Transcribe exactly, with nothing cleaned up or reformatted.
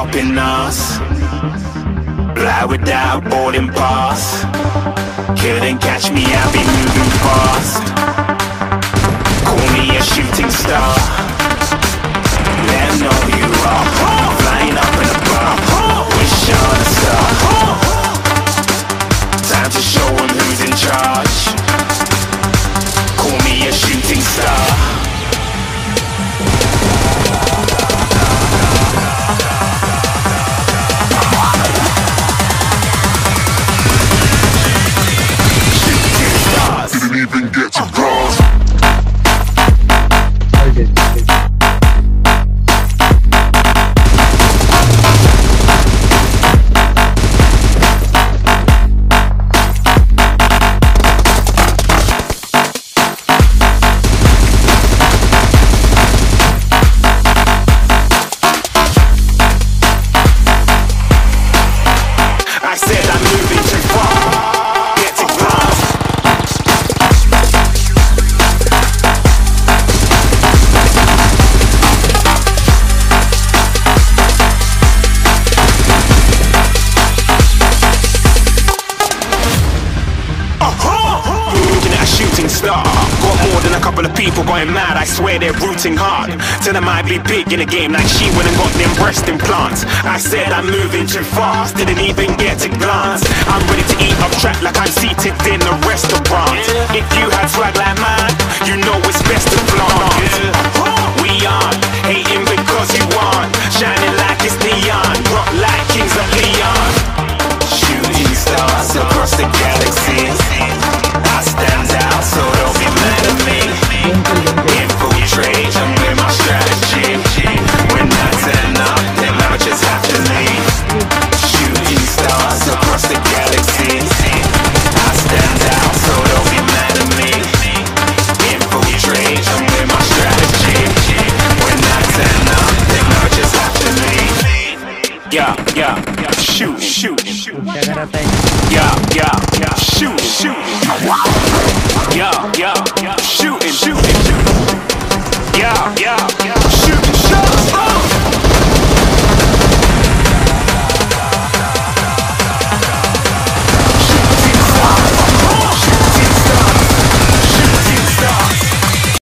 stopping us. Fly without boarding pass. Couldn't catch me, I'll be moving fast. Call me a shooting star. Let 'em know who you are. Flying up in a bar. Wish on a star. Time to show 'em who's in charge. Call me a shooting star. I swear they're rooting hard. Tell them I'd be big in the game like she went and got them breast implants. I said I'm moving too fast, didn't even get a glance. I'm ready to eat up track like I'm seated in a restaurant. If you had swag like mine, you know it's best to flaunt. We aren't hating because you aren't, shining like it's neon, rock like kings of Leon. Shooting stars across the galaxy, I stand out so don't be mad at me. Infiltrate, I'm with my strategy. When I turn up, then I just have to leave. Shooting stars across the galaxy, I stand out, so don't be mad at me. Infiltrate, I'm with my strategy. When I turn up, then I just have to leave. Yeah, yeah, yeah. Shoot, shoot, shoot. Yeah, yeah, yeah. Shoot, shoot. Yeah, yeah, yeah. Shooting, shooting, shooting. Yeah, yeah, yeah. Shooting, shooting.